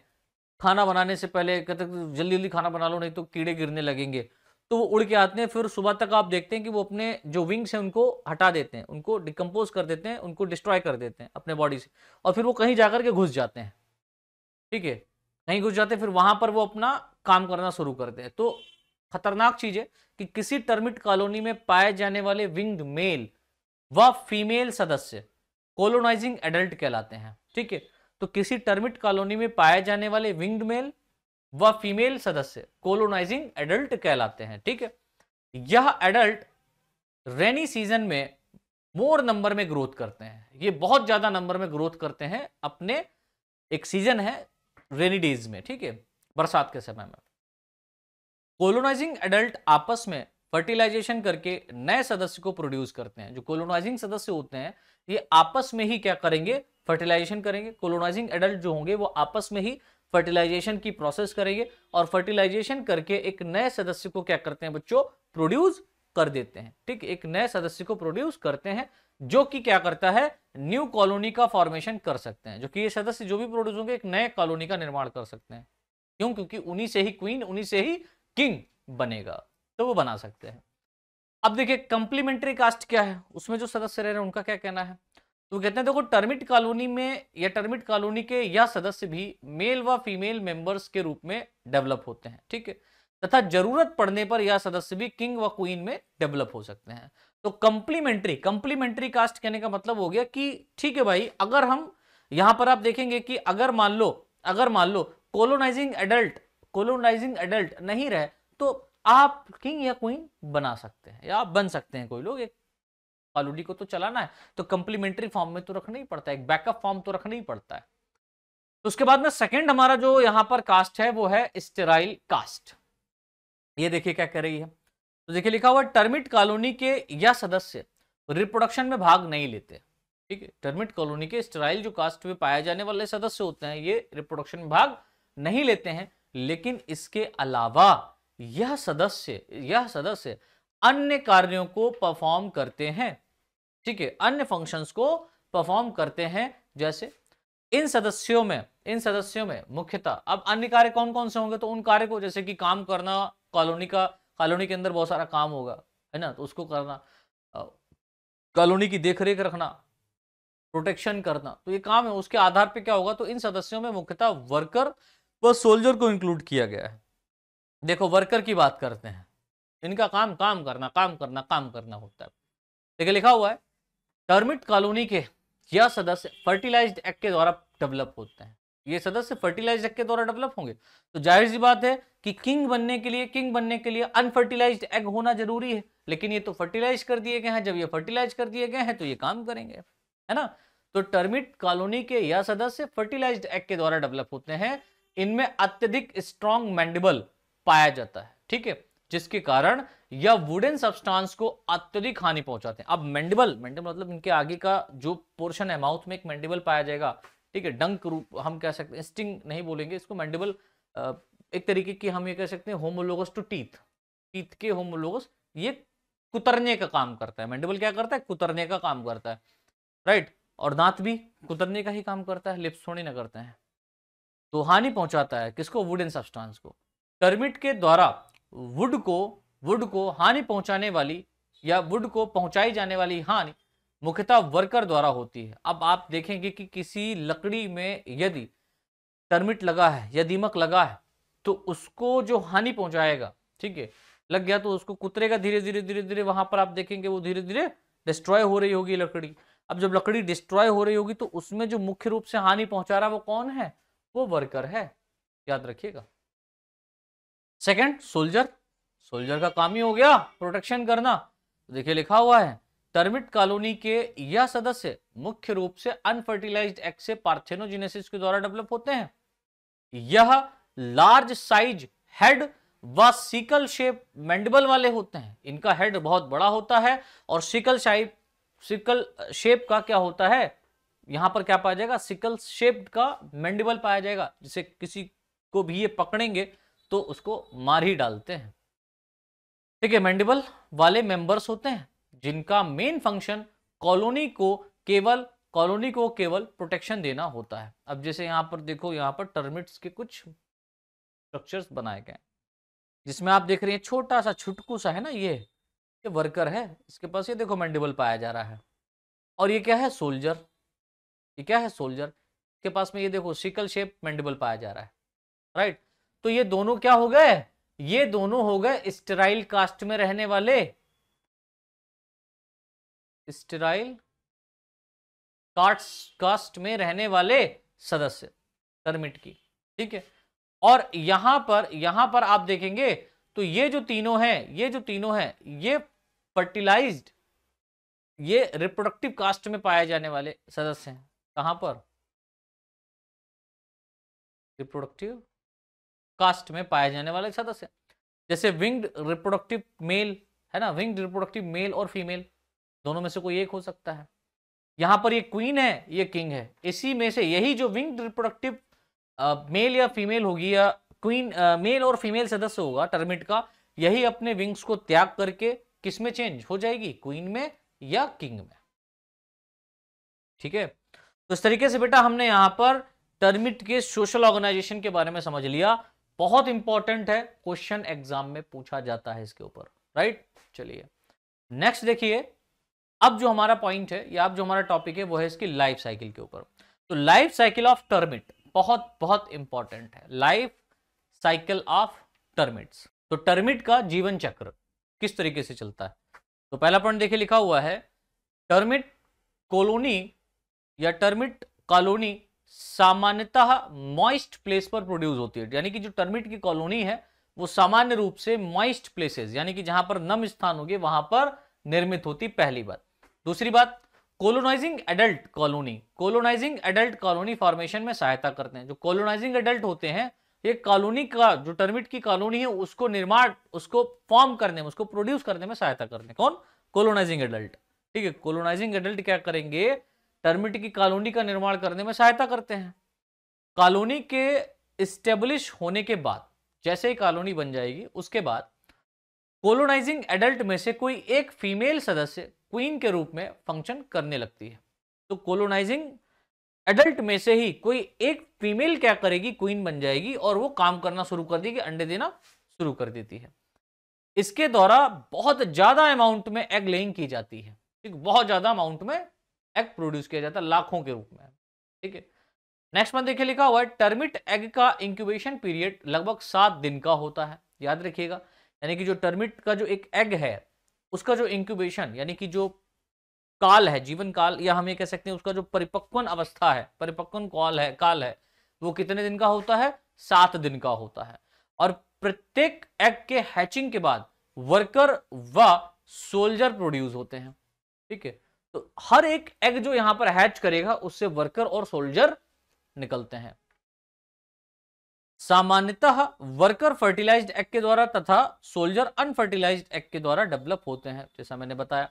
खाना बनाने से पहले कहते हैं जल्दी जल्दी खाना बना लो नहीं तो कीड़े गिरने लगेंगे, तो वो उड़ के आते हैं। फिर सुबह तक आप देखते हैं कि वो अपने जो विंग्स हैं उनको हटा देते हैं, उनको डिकम्पोज कर देते हैं, उनको डिस्ट्रॉय कर देते हैं अपने बॉडी से, और फिर वो कहीं जाकर के घुस जाते हैं, ठीक है, कहीं घुस जाते हैं, फिर वहां पर वो अपना काम करना शुरू करते हैं। तो खतरनाक चीज है कि किसी टर्मिट कॉलोनी में पाए जाने वाले विंग्ड मेल व फीमेल सदस्य कोलोनाइजिंग एडल्ट कहलाते हैं, ठीक है। तो किसी टर्मिट कॉलोनी में पाए जाने वाले विंग्ड मेल व फीमेल सदस्य कोलोनाइजिंग एडल्ट कहलाते हैं, ठीक है। यह एडल्ट रेनी सीजन में मोर नंबर में ग्रोथ करते हैं, ये बहुत ज्यादा नंबर में ग्रोथ करते हैं अपने, एक सीजन है रेनी डेज में, ठीक है, बरसात के समय में। कोलोनाइजिंग एडल्ट आपस में फर्टिलाइजेशन करके नए सदस्य को प्रोड्यूस करते हैं। जो कोलोनाइजिंग सदस्य होते हैं ये आपस में ही क्या करेंगे, फर्टिलाइजेशन करेंगे। कोलोनाइजिंग एडल्ट जो होंगे वो आपस में ही फर्टिलाइजेशन की प्रोसेस करेंगे और फर्टिलाइजेशन करके एक नए सदस्य को क्या करते हैं बच्चों, प्रोड्यूस कर देते हैं, ठीक, एक नए सदस्य को प्रोड्यूस करते हैं जो कि क्या करता है, न्यू कॉलोनी का फॉर्मेशन कर सकते हैं, जो कि ये सदस्य जो भी प्रोड्यूस होंगे एक नए कॉलोनी का निर्माण कर सकते हैं। क्यों? क्योंकि उन्हीं से ही क्वीन, उन्हीं से ही किंग बनेगा, तो वो बना सकते हैं। अब देखिए कंप्लीमेंट्री कास्ट क्या है, उसमें जो सदस्य रह रहे हैं उनका क्या कहना है। तो कहते हैं देखो टर्मिट कॉलोनी में या टर्मिट कॉलोनी के या सदस्य भी मेल व फीमेल मेंबर्स के रूप में डेवलप होते हैं, ठीक है, तथा जरूरत पड़ने पर यह सदस्य भी किंग व क्वीन में डेवलप हो सकते हैं। तो कंप्लीमेंट्री, कंप्लीमेंट्री कास्ट कहने का मतलब हो गया कि ठीक है भाई, अगर हम यहां पर आप देखेंगे कि अगर मान लो अगर मान लो कोलोनाइजिंग एडल्ट कोलोनाइजिंग एडल्ट नहीं रहे तो आप किंग या क्वीन बना सकते हैं, या आप बन सकते हैं, कोई लोग एक कॉलोनी को तो चलाना है तो कंप्लीमेंट्री फॉर्म में तो रखना ही पड़ता है, एक बैकअप फॉर्म तो रखना ही पड़ता है। तो उसके बाद में सेकंड हमारा जो यहाँ पर कास्ट है वो है स्टेराइल कास्ट। ये देखिए क्या कह रही है, तो देखिए लिखा हुआ टर्मिट कॉलोनी के या सदस्य रिप्रोडक्शन में भाग नहीं लेते, ठीक है। टर्मिट कॉलोनी के स्टेराइल जो कास्ट में पाए जाने वाले सदस्य होते हैं ये रिप्रोडक्शन में भाग नहीं लेते हैं, लेकिन इसके अलावा यह सदस्य यह सदस्य अन्य कार्यों को परफॉर्म करते हैं, ठीक है, अन्य फंक्शंस को परफॉर्म करते हैं। जैसे इन सदस्यों में इन सदस्यों में मुख्यतः, अब अन्य कार्य कौन कौन से होंगे, तो उन कार्य को जैसे कि काम करना, कॉलोनी का कॉलोनी के अंदर बहुत सारा काम होगा है ना, तो उसको करना, कॉलोनी की देखरेख रखना, प्रोटेक्शन करना, तो ये काम है। उसके आधार पर क्या होगा, तो इन सदस्यों में मुख्यतः वर्कर व सोल्जर को इंक्लूड किया गया है। देखो वर्कर की बात करते हैं, इनका काम काम करना काम करना काम करना होता है। देखिए लिखा हुआ है टर्मिट कॉलोनी के यह सदस्य फर्टिलाइज्ड एग के द्वारा डेवलप होते हैं, ये सदस्य फर्टिलाइज्ड एग के द्वारा डेवलप होंगे। तो जाहिर सी बात है कि किंग बनने के लिए किंग बनने के लिए अनफर्टिलाइज्ड एग होना जरूरी है, लेकिन ये तो फर्टिलाइज कर दिए गए हैं। जब ये फर्टिलाइज कर दिए गए हैं तो ये काम करेंगे, है ना। तो टर्मिट कॉलोनी के यह सदस्य फर्टिलाइज्ड एग के द्वारा डेवलप होते हैं। इनमें अत्यधिक स्ट्रॉन्ग मैंडिबल पाया जाता है, ठीक है, जिसके कारण या वुडन सब्सटेंस को अत्यधिक हानि पहुंचाते हैं। अब मैंडिबल मैंडिबल मतलब इनके आगे का जो पोर्शन है माउथ में एक मैंडिबल पाया जाएगा, ठीक है, डंक रूप हम कह सकते हैं, स्टिंग नहीं बोलेंगे इसको, मैंडिबल एक तरीके की हम ये कह सकते हैं होमोलोगस टू टीथ, टीथ के होमोलोगस, ये कुतरने का काम करता है। मैंडिबल क्या करता है, कुतरने का काम करता है, राइट, और दांत भी कुतरने का ही काम करता है, लिप्स थोड़ी ना करते हैं। तो हानि पहुंचाता है किसको, वुडन सब्सटेंस को। टर्मिट के द्वारा वुड को वुड को हानि पहुंचाने वाली या वुड को पहुंचाई जाने वाली हानि मुख्यतः वर्कर द्वारा होती है। अब आप देखेंगे कि किसी लकड़ी में यदि टर्मिट लगा है या दीमक लगा है तो उसको जो हानि पहुंचाएगा, ठीक है, लग गया तो उसको कुतरेगा धीरे धीरे धीरे धीरे वहां पर आप देखेंगे वो धीरे धीरे डिस्ट्रॉय हो रही होगी लकड़ी। अब जब लकड़ी डिस्ट्रॉय हो रही होगी तो उसमें जो मुख्य रूप से हानि पहुंचा रहा है वो कौन है, वो वर्कर है, याद रखिएगा। सेकेंड सोल्जर, सोल्जर का काम ही हो गया प्रोटेक्शन करना। तो देखिए लिखा हुआ है टर्मिट कॉलोनी के यह सदस्य मुख्य रूप से अनफर्टिलाइज्ड एग से पार्थेनोजेनेसिस के द्वारा डेवलप होते हैं। यह लार्ज साइज हेड वह सिकल शेप मैंडिबल वाले होते हैं, इनका हेड बहुत बड़ा होता है और सिकल शाइप सिकल शेप का क्या होता है, यहां पर क्या पाया जाएगा, सिकल शेप का मैंडिबल पाया जाएगा, जिसे किसी को भी ये पकड़ेंगे तो उसको मार ही डालते हैं। ठीक है, मैंडिबल वाले मेंबर्स होते हैं जिनका मेन फंक्शन कॉलोनी को केवल कॉलोनी को केवल प्रोटेक्शन देना होता है। अब जैसे यहाँ पर देखो, यहाँ पर टर्मिट्स के कुछ स्ट्रक्चर्स बनाए गए हैं जिसमें आप देख रहे हैं छोटा सा छुटकू सा है ना, ये ये वर्कर है, इसके पास ये देखो मैंडिबल पाया जा रहा है, और ये क्या है, सोल्जर। ये क्या है, सोल्जर के पास में ये देखो सिकल शेप मैंडिबल पाया जा रहा है, राइट। तो ये दोनों क्या हो गए, ये दोनों हो गए स्टेराइल कास्ट में रहने वाले, स्टेराइल कास्ट में रहने वाले सदस्य टर्मिट की। ठीक है, और यहां पर यहां पर आप देखेंगे तो ये जो तीनों हैं ये जो तीनों हैं ये फर्टिलाइज्ड, ये रिप्रोडक्टिव कास्ट में पाए जाने वाले सदस्य हैं। कहां पर, रिप्रोडक्टिव कास्ट में पाए जाने वाले सदस्य, जैसे विंग्ड रिप्रोडक्टिव मेल है ना, विंग्ड रिप्रोडक्टिव मेल और फीमेल दोनों में से कोई एक हो सकता है। यहां पर ये क्वीन है, ये किंग है, इसी में से यही जो विंग्ड रिप्रोडक्टिव मेल या फीमेल होगी या क्वीन मेल और फीमेल सदस्य होगा टर्मिट का, यही अपने विंग्स को त्याग करके किस में चेंज हो जाएगी, क्वीन में या किंग में। ठीक है, तो इस तरीके से बेटा हमने यहां पर टर्मिट के सोशल ऑर्गेनाइजेशन के बारे में समझ लिया। बहुत इंपॉर्टेंट है, क्वेश्चन एग्जाम में पूछा जाता है इसके ऊपर, राइट। चलिए नेक्स्ट देखिए, अब जो हमारा पॉइंट है या अब जो हमारा टॉपिक है वो है इसकी लाइफ साइकिल के ऊपर। तो लाइफ साइकिल ऑफ टर्मिट बहुत बहुत इंपॉर्टेंट है, लाइफ साइकिल ऑफ टर्मिट्स। तो टर्मिट का जीवन चक्र किस तरीके से चलता है, तो पहला पॉइंट देखिए लिखा हुआ है, टर्मिट कॉलोनी या टर्मिट कॉलोनी सामान्यतः मॉइस्ट प्लेस पर प्रोड्यूस होती है, यानी कि जो टर्मिट की कॉलोनी है वो सामान्य रूप से मॉइस्ट प्लेसेस यानी कि जहां पर नम स्थान होंगे वहां पर निर्मित होती, पहली बात। दूसरी बात, colonising adult colony, colonising adult colony formation में सहायता करते हैं। जो कोलोनाइजिंग एडल्ट होते हैं ये कॉलोनी का जो टर्मिट की कॉलोनी है उसको निर्माण, उसको फॉर्म करने में, उसको प्रोड्यूस करने में सहायता करते हैं। कौन, कोलोनाइजिंग एडल्ट। ठीक है, कोलोनाइजिंग एडल्ट क्या करेंगे, टर्मिट की कॉलोनी का निर्माण करने में सहायता करते हैं। कॉलोनी के इस्टेब्लिश होने के बाद, जैसे ही कॉलोनी बन जाएगी उसके बाद कोलोनाइजिंग एडल्ट में से कोई एक फीमेल सदस्य क्वीन के रूप में फंक्शन करने लगती है। तो कोलोनाइजिंग एडल्ट में से ही कोई एक फीमेल क्या करेगी, क्वीन बन जाएगी और वो काम करना शुरू कर देगी, अंडे देना शुरू कर देती है। इसके द्वारा बहुत ज्यादा अमाउंट में एग लेइंग की जाती है, ठीक, बहुत ज्यादा अमाउंट में एग प्रोड्यूस किया जाता है, लाखों के रूप में। ठीक है, नेक्स्ट मंथ देखिए लिखा हुआ है, टर्मिट एग का इंक्यूबेशन पीरियड लगभग सात दिन का होता है, याद रखिएगा। यानी कि जो टर्मिट का जो एक एग है उसका जो इंक्यूबेशन यानी कि जो काल है, जीवन काल, या हम ये कह सकते हैं उसका जो परिपक्वन अवस्था है, परिपक्वन काल है काल है वो कितने दिन का होता है, सात दिन का होता है। और प्रत्येक एग के हैचिंग के बाद वर्कर व सोल्जर प्रोड्यूस होते हैं। ठीक है, तो हर एक एग जो यहां पर हैच करेगा उससे वर्कर और सोल्जर निकलते हैं। सामान्यतः वर्कर फर्टिलाइज्ड एग के द्वारा तथा सोल्जर अनफर्टिलाइज्ड एग के द्वारा डेवलप होते हैं। जैसा मैंने बताया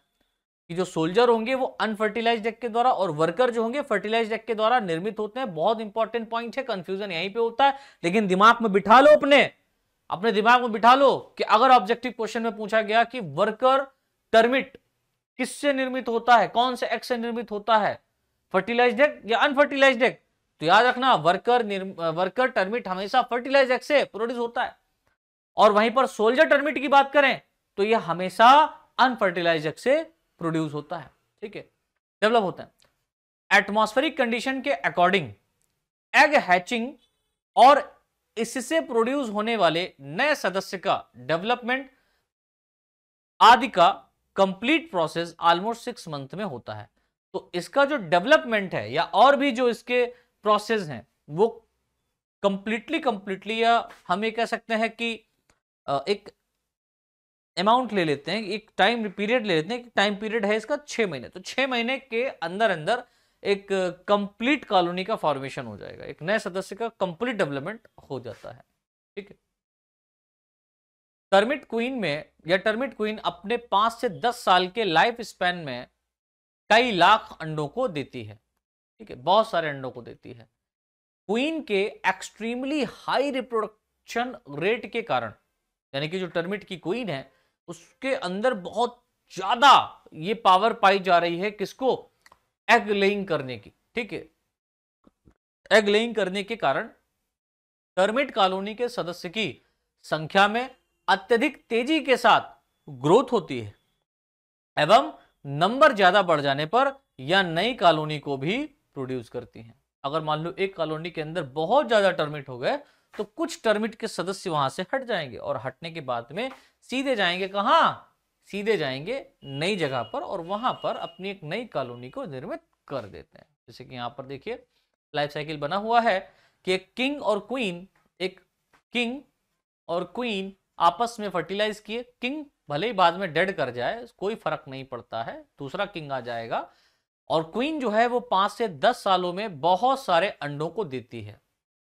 कि जो सोल्जर होंगे वो अनफर्टिलाइज्ड एग के द्वारा और वर्कर जो होंगे फर्टिलाइज्ड एग के द्वारा निर्मित होते हैं। बहुत इंपॉर्टेंट पॉइंट है, कंफ्यूजन यहीं पे होता है, लेकिन दिमाग में बिठा लो, अपने अपने दिमाग में बिठा लो कि अगर ऑब्जेक्टिव क्वेश्चन में पूछा गया कि वर्कर टर्मिट किससे निर्मित होता है, कौन से एग से निर्मित होता है, फर्टिलाइज्ड एग या अनफर्टिलाइज्ड एग, तो याद रखना वर्कर वर्कर टर्मिट हमेशा फर्टिलाइज एग से प्रोड्यूस होता है। और वहीं पर सोल्जर टर्मिट की बात करें तो यह हमेशा अनफर्टिलाइज एग से प्रोड्यूस होता है। ठीक है, डेवलप होता है। एटमॉस्फेरिक कंडीशन के अकॉर्डिंग एग हैचिंग और इससे प्रोड्यूस होने वाले नए सदस्य का डेवलपमेंट आदि का complete process almost six month में होता है। तो इसका जो डेवलपमेंट है या और भी जो इसके प्रोसेस हैं वो कंप्लीटली कंप्लीटली या हम ये कह सकते हैं कि एक अमाउंट ले लेते हैं, एक टाइम पीरियड ले लेते हैं, टाइम पीरियड है इसका छः महीने। तो छः महीने के अंदर अंदर एक कंप्लीट कॉलोनी का फॉर्मेशन हो जाएगा, एक नए सदस्य का कंप्लीट डेवलपमेंट हो जाता है। ठीक है, टर्मिट क्वीन में या टर्मिट क्वीन अपने पांच से दस साल के लाइफ स्पैन में कई लाख अंडों को देती है, ठीक है, बहुत सारे अंडों को देती है। क्वीन के एक्सट्रीमली हाई रिप्रोडक्शन रेट के कारण, यानी कि जो टर्मिट की क्वीन है उसके अंदर बहुत ज्यादा ये पावर पाई जा रही है किसको, एग लेइंग करने की, ठीक है, एग लेइंग करने के कारण टर्मिट कॉलोनी के सदस्य की संख्या में अत्यधिक तेजी के साथ ग्रोथ होती है एवं नंबर ज्यादा बढ़ जाने पर या नई कॉलोनी को भी प्रोड्यूस करती है। अगर मान लो एक कॉलोनी के अंदर बहुत ज्यादा टर्मिट हो गए तो कुछ टर्मिट के सदस्य वहां से हट जाएंगे और हटने के बाद में सीधे जाएंगे कहाँ, सीधे जाएंगे नई जगह पर और वहां पर अपनी एक नई कॉलोनी को निर्मित कर देते हैं। जैसे कि यहाँ पर देखिए लाइफ साइकिल बना हुआ है कि एक किंग और क्वीन, एक किंग और क्वीन आपस में फर्टिलाइज किए, किंग भले ही बाद में डेड कर जाए कोई फर्क नहीं पड़ता है, दूसरा किंग आ जाएगा और क्वीन जो है वो पाँच से दस सालों में बहुत सारे अंडों को देती है,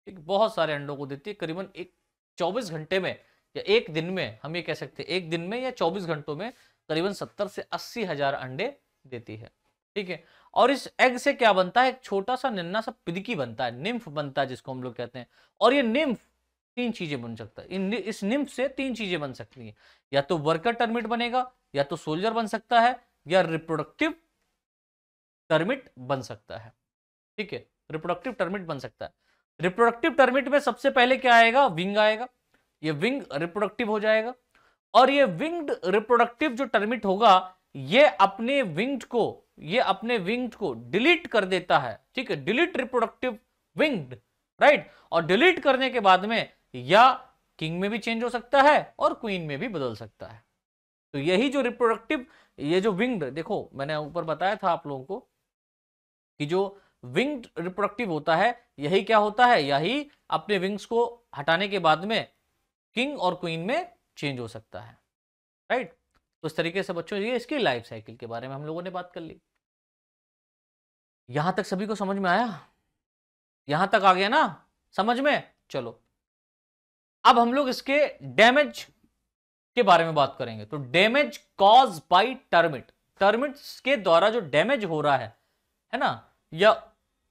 एक बहुत सारे अंडों को देती है, करीबन एक चौबीस घंटे में या एक दिन में, हम ये कह सकते हैं एक दिन में या चौबीस घंटों में करीबन सत्तर से अस्सी हजार अंडे देती है, ठीक है। और इस एग से क्या बनता है, एक छोटा सा नन्ना सा पिदकी बनता है, निम्फ बनता है जिसको हम लोग कहते हैं। और ये निम्फ तीन चीजें बन सकता है, इस निम्फ से तीन चीजें बन सकती हैं, या तो वर्कर टर्मिट बनेगा, या तो सोल्जर बन सकता है, या रिप्रोडक्टिव टर्मिट बन सकता है, ठीक है, रिप्रोडक्टिव टर्मिट बन सकता है। रिप्रोडक्टिव टर्मिट में सबसे पहले क्या आएगा, विंग आएगा, ये विंग रिप्रोडक्टिव हो जाएगा और ये विंग्ड रिप्रोडक्टिव जो टर्मिट होगा ये अपने विंग्ड को ये अपने विंग्ड को डिलीट कर देता है, ठीक है, डिलीट रिप्रोडक्टिव विंग्ड, राइट। और डिलीट करने के बाद में या किंग में भी चेंज हो सकता है और क्वीन में भी बदल सकता है। तो यही जो रिप्रोडक्टिव, ये जो विंग्ड, देखो मैंने ऊपर बताया था आप लोगों को कि जो विंग्ड रिप्रोडक्टिव होता है यही क्या होता है, यही अपने विंग्स को हटाने के बाद में किंग और क्वीन में चेंज हो सकता है, राइट। तो इस तरीके से बच्चों ये इसकी लाइफ साइकिल के बारे में हम लोगों ने बात कर ली। यहां तक सभी को समझ में आया, यहां तक आ गया ना समझ में, चलो अब हम लोग इसके डैमेज के बारे में बात करेंगे। तो damage cause by termite, termites के द्वारा जो डैमेज हो रहा है है ना, या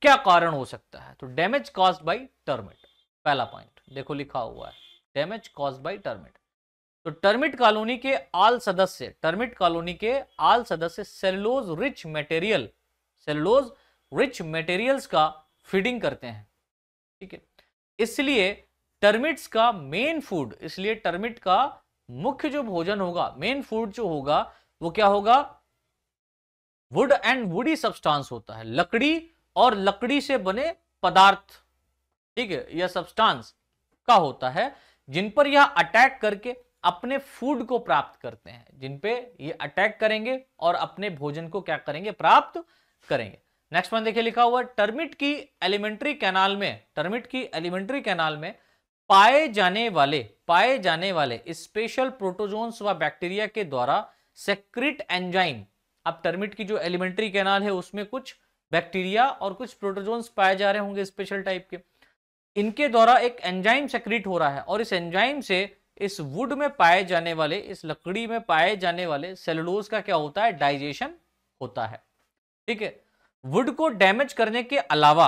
क्या कारण हो सकता है। तो डैमेज कॉज बाय टर्मिट, पहला पॉइंट देखो लिखा हुआ है, डैमेज कॉज बाय टर्मिट। तो टर्मिट कॉलोनी के आल सदस्य, टर्मिट कॉलोनी के आल सदस्य cellulose rich material, cellulose rich materials का फीडिंग करते हैं, ठीक है। इसलिए टर्मिट्स का मेन फूड, इसलिए टर्मिट का मुख्य जो भोजन होगा, मेन फूड जो होगा वो क्या होगा, वुड एंड वुडी सब्सटेंस होता है, लकड़ी और लकड़ी से बने पदार्थ, ठीक है, यह सब्सटेंस का होता है जिन पर यह अटैक करके अपने फूड को प्राप्त करते हैं, जिन पे ये अटैक करेंगे और अपने भोजन को क्या करेंगे, प्राप्त करेंगे। नेक्स्ट वन देखिए लिखा हुआ, टर्मिट की एलिमेंट्री कैनाल में, टर्मिट की एलिमेंट्री कैनाल में पाए जाने वाले पाए जाने वाले स्पेशल प्रोटोजोन्स व बैक्टीरिया के द्वारा सेक्रिट एंजाइम। अब टर्मिट की जो एलिमेंट्री कैनाल है उसमें कुछ बैक्टीरिया और कुछ प्रोटोजोन्स पाए जा रहे होंगे स्पेशल टाइप के, इनके द्वारा एक एंजाइम सेक्रिट हो रहा है और इस एंजाइम से इस वुड में पाए जाने वाले, इस लकड़ी में पाए जाने वाले सेलुलोज का क्या होता है, डाइजेशन होता है, ठीक है। वुड को डैमेज करने के अलावा,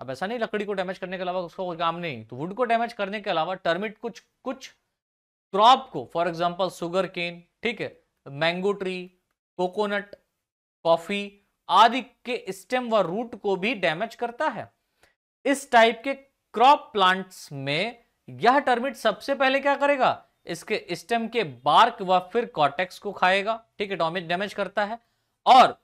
अब ऐसा नहीं लकड़ी को डैमेज करने के अलावा उसका कोई काम नहीं, तो वुड को डैमेज करने के अलावा टर्मिट कुछ कुछ क्रॉप को, फॉर एग्जांपल सुगर केन, ठीक है, मैंगो ट्री, कोकोनट, कॉफी आदि के स्टेम व रूट को भी डैमेज करता है। इस टाइप के क्रॉप प्लांट्स में यह टर्मिट सबसे पहले क्या करेगा, इसके स्टेम के बार्क व फिर कॉर्टेक्स को खाएगा, ठीक है, डैमेज करता है और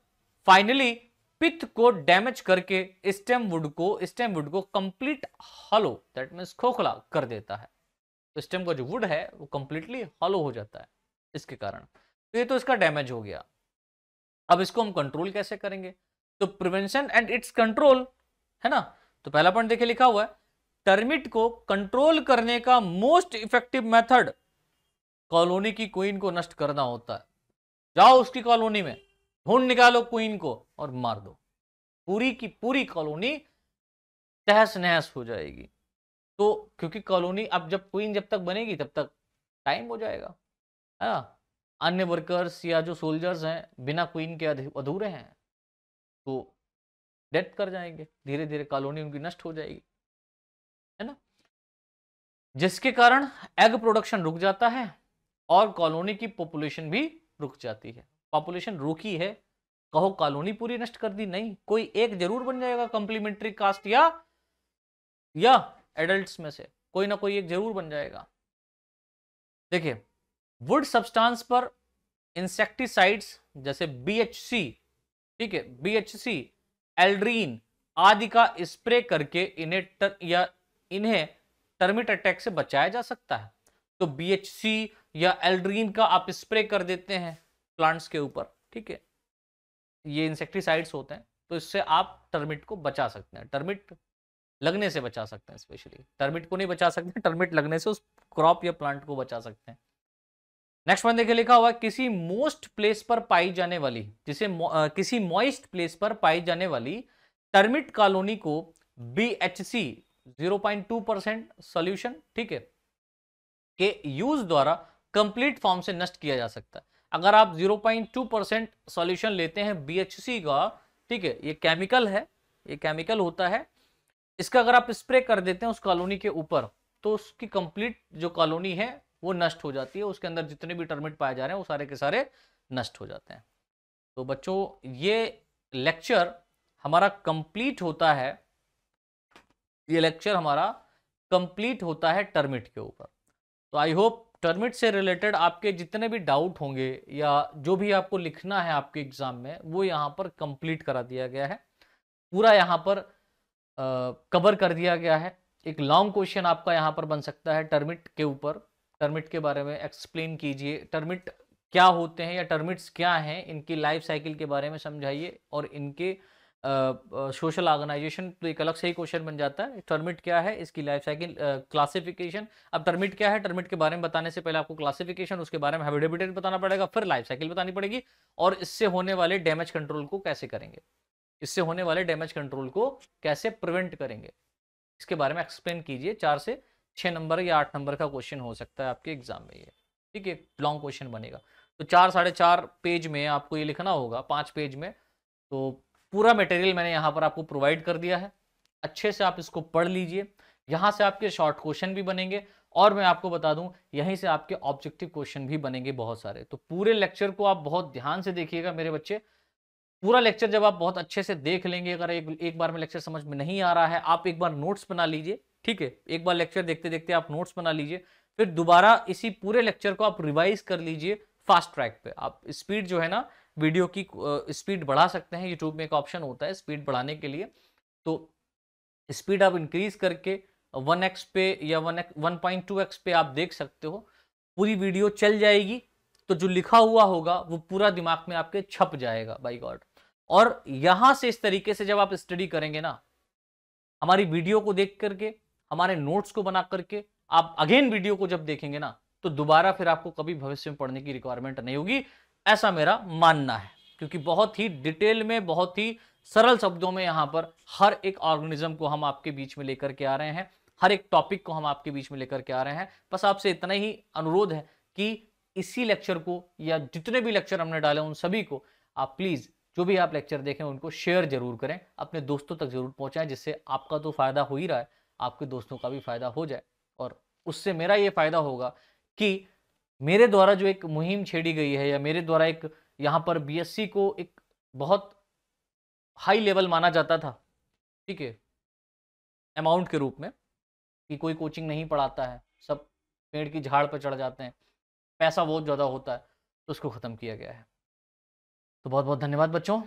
फाइनली पित्त को डैमेज करके स्टेम वुड को स्टेम वुड को कंप्लीट हॉलो, दैट मींस खोखला कर देता है। तो स्टेम का जो वुड है वो कंप्लीटली हॉलो हो जाता है इसके कारण। तो ये तो इसका डैमेज हो गया। अब इसको हम कंट्रोल कैसे करेंगे, तो प्रिवेंशन एंड इट्स कंट्रोल है ना। तो पहला पॉइंट देखिए लिखा हुआ है, टर्मिट को कंट्रोल करने का मोस्ट इफेक्टिव मेथड कॉलोनी की क्वीन को नष्ट करना होता है। जाओ उसकी कॉलोनी में ढूंढ निकालो क्वीन को और मार दो, पूरी की पूरी कॉलोनी तहस नहस हो जाएगी। तो क्योंकि कॉलोनी अब जब क्वीन जब तक बनेगी तब तक टाइम हो जाएगा, है ना। अन्य वर्कर्स या जो सोल्जर्स हैं बिना क्वीन के अधूरे हैं, तो डेथ कर जाएंगे, धीरे धीरे कॉलोनी उनकी नष्ट हो जाएगी, है ना, जिसके कारण एग प्रोडक्शन रुक जाता है और कॉलोनी की पॉपुलेशन भी रुक जाती है। पॉपुलेशन रुकी है, कहो कॉलोनी पूरी नष्ट कर दी, नहीं, कोई एक जरूर बन जाएगा कॉम्प्लीमेंट्री कास्ट या या एडल्ट्स में से कोई ना कोई एक जरूर बन जाएगा। देखिए, वुड सब्सटेंस पर इंसेक्टिसाइड्स जैसे बी एच सी, ठीक है, बी एच सी, एल्ड्रीन आदि का स्प्रे करके इन्हें तर, या इन्हें टर्मिट अटैक से बचाया जा सकता है। तो बी एच सी या एल्ड्रीन का आप स्प्रे कर देते हैं प्लांट्स के ऊपर, ठीक है, ये इंसेक्टिसाइड्स होते हैं, तो इससे आप टर्मिट को बचा सकते हैं, टर्मिट लगने से बचा सकते हैं, स्पेशली टर्मिट को नहीं बचा सकते, टर्मिट लगने से उस क्रॉप या प्लांट को बचा सकते हैं। नेक्स्ट वन देखिए, लिखा हुआ है किसी मोस्ट प्लेस पर पाई जाने वाली, जिसे आ, किसी मॉइस्ट प्लेस पर पाई जाने वाली टर्मिट कॉलोनी को B H C zero point two percent solution, ठीक है, के यूज द्वारा कंप्लीट फॉर्म से नष्ट किया जा सकता है। अगर आप zero point two percent solution लेते हैं बी एच सी का, ठीक है, ये केमिकल है, ये केमिकल होता है, इसका अगर आप स्प्रे कर देते हैं उस कॉलोनी के ऊपर, तो उसकी कंप्लीट जो कॉलोनी है वो नष्ट हो जाती है, उसके अंदर जितने भी टर्मिट पाए जा रहे हैं वो सारे के सारे नष्ट हो जाते हैं। तो बच्चों, ये लेक्चर हमारा कंप्लीट होता है, ये लेक्चर हमारा कंप्लीट होता है टर्मिट के ऊपर। तो आई होप टर्मिट से रिलेटेड आपके जितने भी डाउट होंगे या जो भी आपको लिखना है आपके एग्जाम में, वो यहाँ पर कंप्लीट करा दिया गया है, पूरा यहाँ पर कवर कर दिया गया है। एक लॉन्ग क्वेश्चन आपका यहाँ पर बन सकता है टर्मिट के ऊपर, टर्मिट के बारे में एक्सप्लेन कीजिए, टर्मिट क्या होते हैं या टर्मिट्स क्या हैं, इनकी लाइफ साइकिल के बारे में समझाइए, और इनके सोशल ऑर्गेनाइजेशन, तो एक अलग से ही क्वेश्चन बन जाता है, टर्मिट क्या है, इसकी लाइफ साइकिल, क्लासिफिकेशन। अब टर्मिट क्या है, टर्मिट के बारे में बताने से पहले आपको क्लासिफिकेशन, उसके बारे में हैबिटेट बताना पड़ेगा, फिर लाइफ साइकिल बतानी पड़ेगी, और इससे होने वाले डैमेज कंट्रोल को कैसे करेंगे, इससे होने वाले डैमेज कंट्रोल को कैसे प्रिवेंट करेंगे, इसके बारे में एक्सप्लेन कीजिए। चार से छः नंबर या आठ नंबर का क्वेश्चन हो सकता है आपके एग्जाम में ये, ठीक है, लॉन्ग क्वेश्चन बनेगा। तो चार साढ़े चार पेज में आपको ये लिखना होगा, पाँच पेज में। तो पूरा मटेरियल मैंने यहाँ पर आपको प्रोवाइड कर दिया है, अच्छे से आप इसको पढ़ लीजिए, यहाँ से आपके शॉर्ट क्वेश्चन भी बनेंगे, और मैं आपको बता दूं यहीं से आपके ऑब्जेक्टिव क्वेश्चन भी बनेंगे बहुत सारे। तो पूरे लेक्चर को आप बहुत ध्यान से देखिएगा मेरे बच्चे। पूरा लेक्चर जब आप बहुत अच्छे से देख लेंगे, अगर एक एक बार में लेक्चर समझ में नहीं आ रहा है, आप एक बार नोट्स बना लीजिए, ठीक है, एक बार लेक्चर देखते देखते आप नोट्स बना लीजिए, फिर दोबारा इसी पूरे लेक्चर को आप रिवाइज कर लीजिए। फास्ट ट्रैक पे आप स्पीड जो है ना, वीडियो की स्पीड बढ़ा सकते हैं, यूट्यूब में एक ऑप्शन होता है स्पीड बढ़ाने के लिए, तो स्पीड आप इंक्रीज करके वन एक्स पे या one one point two X पे आप देख सकते हो, पूरी वीडियो चल जाएगी, तो जो लिखा हुआ होगा वो पूरा दिमाग में आपके छप जाएगा बाय गॉड। और यहाँ से इस तरीके से जब आप स्टडी करेंगे ना, हमारी वीडियो को देख करके, हमारे नोट्स को बना करके, आप अगेन वीडियो को जब देखेंगे ना, तो दोबारा फिर आपको कभी भविष्य में पढ़ने की रिक्वायरमेंट नहीं होगी, ऐसा मेरा मानना है, क्योंकि बहुत ही डिटेल में, बहुत ही सरल शब्दों में यहाँ पर हर एक ऑर्गेनिज्म को हम आपके बीच में लेकर के आ रहे हैं, हर एक टॉपिक को हम आपके बीच में लेकर के आ रहे हैं। बस आपसे इतना ही अनुरोध है कि इसी लेक्चर को या जितने भी लेक्चर हमने डाले उन सभी को आप प्लीज़, जो भी आप लेक्चर देखें उनको शेयर जरूर करें, अपने दोस्तों तक जरूर पहुंचाएं, जिससे आपका तो फ़ायदा हो ही रहा है, आपके दोस्तों का भी फ़ायदा हो जाए। और उससे मेरा ये फ़ायदा होगा कि मेरे द्वारा जो एक मुहिम छेड़ी गई है, या मेरे द्वारा एक यहाँ पर बीएससी को एक बहुत हाई लेवल माना जाता था, ठीक है, अमाउंट के रूप में, कि कोई कोचिंग नहीं पढ़ाता है, सब पेड़ की झाड़ पर चढ़ जाते हैं, पैसा बहुत ज़्यादा होता है, तो उसको ख़त्म किया गया है। तो बहुत बहुत धन्यवाद बच्चों।